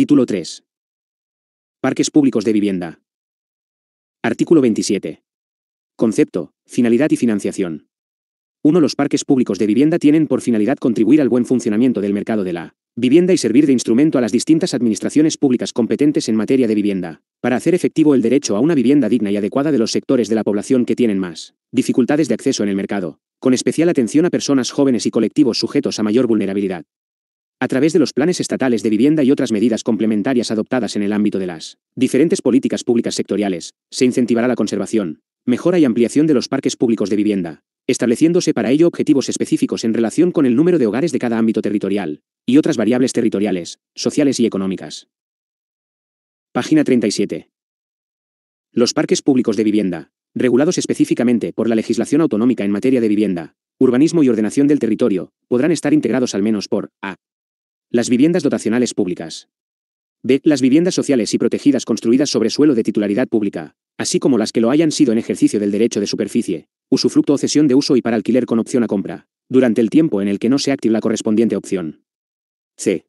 Título 3. Parques públicos de vivienda. Artículo 27. Concepto, finalidad y financiación. 1. Los parques públicos de vivienda tienen por finalidad contribuir al buen funcionamiento del mercado de la vivienda y servir de instrumento a las distintas administraciones públicas competentes en materia de vivienda, para hacer efectivo el derecho a una vivienda digna y adecuada de los sectores de la población que tienen más dificultades de acceso en el mercado, con especial atención a personas jóvenes y colectivos sujetos a mayor vulnerabilidad. A través de los planes estatales de vivienda y otras medidas complementarias adoptadas en el ámbito de las diferentes políticas públicas sectoriales, se incentivará la conservación, mejora y ampliación de los parques públicos de vivienda, estableciéndose para ello objetivos específicos en relación con el número de hogares de cada ámbito territorial, y otras variables territoriales, sociales y económicas. Página 37. Los parques públicos de vivienda, regulados específicamente por la legislación autonómica en materia de vivienda, urbanismo y ordenación del territorio, podrán estar integrados al menos por a. Las viviendas dotacionales públicas. b. Las viviendas sociales y protegidas construidas sobre suelo de titularidad pública, así como las que lo hayan sido en ejercicio del derecho de superficie, usufructo o cesión de uso y para alquiler con opción a compra, durante el tiempo en el que no se active la correspondiente opción. c.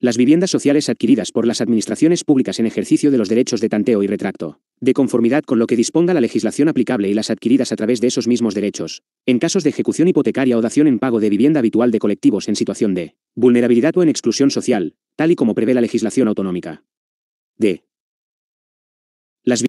Las viviendas sociales adquiridas por las administraciones públicas en ejercicio de los derechos de tanteo y retracto, de conformidad con lo que disponga la legislación aplicable y las adquiridas a través de esos mismos derechos, en casos de ejecución hipotecaria o dación en pago de vivienda habitual de colectivos en situación de vulnerabilidad o en exclusión social, tal y como prevé la legislación autonómica. d. Las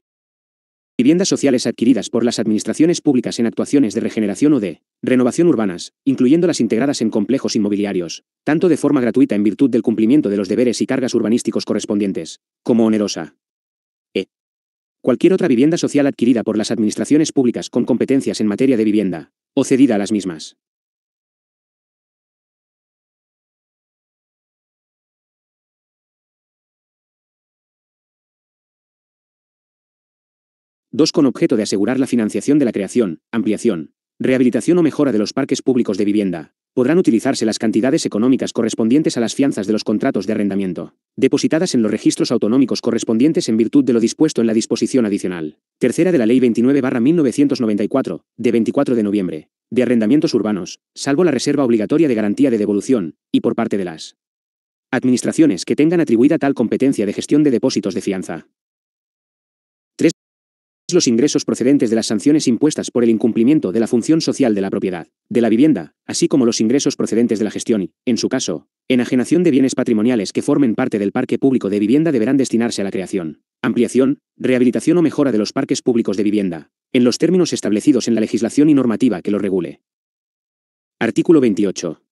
viviendas sociales adquiridas por las administraciones públicas en actuaciones de regeneración o de renovación urbanas, incluyendo las integradas en complejos inmobiliarios, tanto de forma gratuita en virtud del cumplimiento de los deberes y cargas urbanísticos correspondientes, como onerosa. e. Cualquier otra vivienda social adquirida por las administraciones públicas con competencias en materia de vivienda, o cedida a las mismas. Dos. Con objeto de asegurar la financiación de la creación, ampliación, rehabilitación o mejora de los parques públicos de vivienda, podrán utilizarse las cantidades económicas correspondientes a las fianzas de los contratos de arrendamiento, depositadas en los registros autonómicos correspondientes en virtud de lo dispuesto en la disposición adicional tercera de la Ley 29/1994, de 24 de noviembre, de arrendamientos urbanos, salvo la reserva obligatoria de garantía de devolución, y por parte de las administraciones que tengan atribuida tal competencia de gestión de depósitos de fianza. Los ingresos procedentes de las sanciones impuestas por el incumplimiento de la función social de la propiedad, de la vivienda, así como los ingresos procedentes de la gestión y, en su caso, enajenación de bienes patrimoniales que formen parte del parque público de vivienda deberán destinarse a la creación, ampliación, rehabilitación o mejora de los parques públicos de vivienda, en los términos establecidos en la legislación y normativa que los regule. Artículo 28.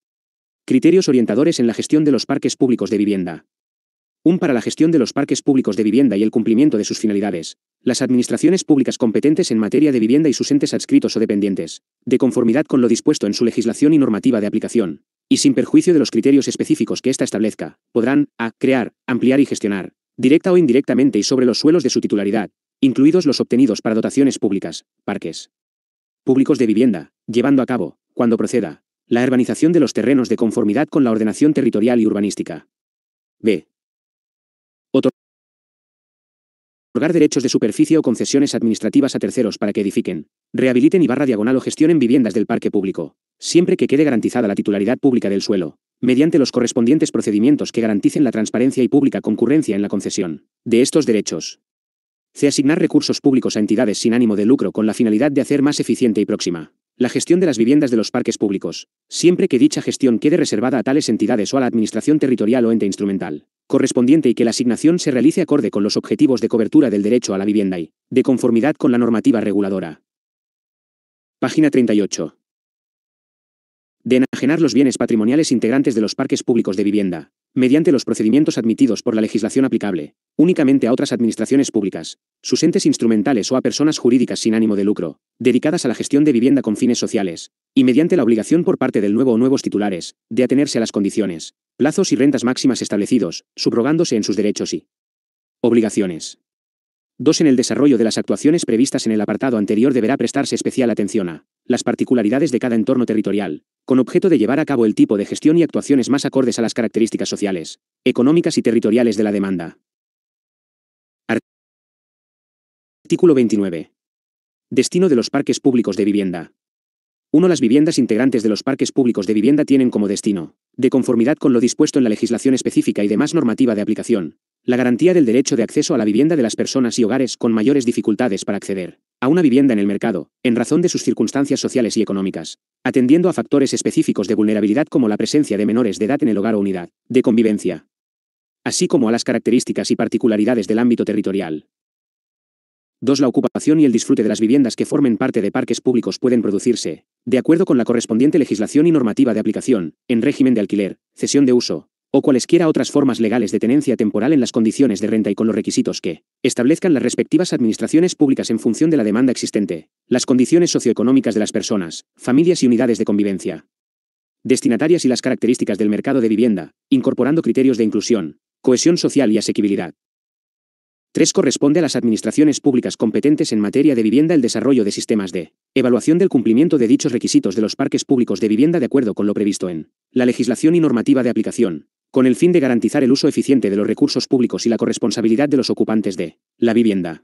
Criterios orientadores en la gestión de los parques públicos de vivienda. 1. Para la gestión de los parques públicos de vivienda y el cumplimiento de sus finalidades, las administraciones públicas competentes en materia de vivienda y sus entes adscritos o dependientes, de conformidad con lo dispuesto en su legislación y normativa de aplicación, y sin perjuicio de los criterios específicos que ésta establezca, podrán, a. crear, ampliar y gestionar, directa o indirectamente y sobre los suelos de su titularidad, incluidos los obtenidos para dotaciones públicas, parques públicos de vivienda, llevando a cabo, cuando proceda, la urbanización de los terrenos de conformidad con la ordenación territorial y urbanística. b. Otorgar derechos de superficie o concesiones administrativas a terceros para que edifiquen, rehabiliten y / o gestionen viviendas del parque público, siempre que quede garantizada la titularidad pública del suelo, mediante los correspondientes procedimientos que garanticen la transparencia y pública concurrencia en la concesión de estos derechos. c. Asignar recursos públicos a entidades sin ánimo de lucro con la finalidad de hacer más eficiente y próxima la gestión de las viviendas de los parques públicos, siempre que dicha gestión quede reservada a tales entidades o a la administración territorial o ente instrumental correspondiente y que la asignación se realice acorde con los objetivos de cobertura del derecho a la vivienda y, de conformidad con la normativa reguladora. Página 38. De enajenar los bienes patrimoniales integrantes de los parques públicos de vivienda, mediante los procedimientos admitidos por la legislación aplicable, únicamente a otras administraciones públicas, sus entes instrumentales o a personas jurídicas sin ánimo de lucro, dedicadas a la gestión de vivienda con fines sociales, y mediante la obligación por parte del nuevo o nuevos titulares, de atenerse a las condiciones, plazos y rentas máximas establecidos, subrogándose en sus derechos y obligaciones. 2. En el desarrollo de las actuaciones previstas en el apartado anterior deberá prestarse especial atención a las particularidades de cada entorno territorial, con objeto de llevar a cabo el tipo de gestión y actuaciones más acordes a las características sociales, económicas y territoriales de la demanda. Artículo 29. Destino de los parques públicos de vivienda. 1. Las viviendas integrantes de los parques públicos de vivienda tienen como destino, de conformidad con lo dispuesto en la legislación específica y demás normativa de aplicación, la garantía del derecho de acceso a la vivienda de las personas y hogares con mayores dificultades para acceder a una vivienda en el mercado, en razón de sus circunstancias sociales y económicas, atendiendo a factores específicos de vulnerabilidad como la presencia de menores de edad en el hogar o unidad de convivencia, así como a las características y particularidades del ámbito territorial. 2. La ocupación y el disfrute de las viviendas que formen parte de parques públicos pueden producirse, de acuerdo con la correspondiente legislación y normativa de aplicación, en régimen de alquiler, cesión de uso, o cualesquiera otras formas legales de tenencia temporal en las condiciones de renta y con los requisitos que establezcan las respectivas administraciones públicas en función de la demanda existente, las condiciones socioeconómicas de las personas, familias y unidades de convivencia destinatarias y las características del mercado de vivienda, incorporando criterios de inclusión, cohesión social y asequibilidad. 3. Corresponde a las administraciones públicas competentes en materia de vivienda el desarrollo de sistemas de evaluación del cumplimiento de dichos requisitos de los parques públicos de vivienda de acuerdo con lo previsto en la legislación y normativa de aplicación, con el fin de garantizar el uso eficiente de los recursos públicos y la corresponsabilidad de los ocupantes de la vivienda.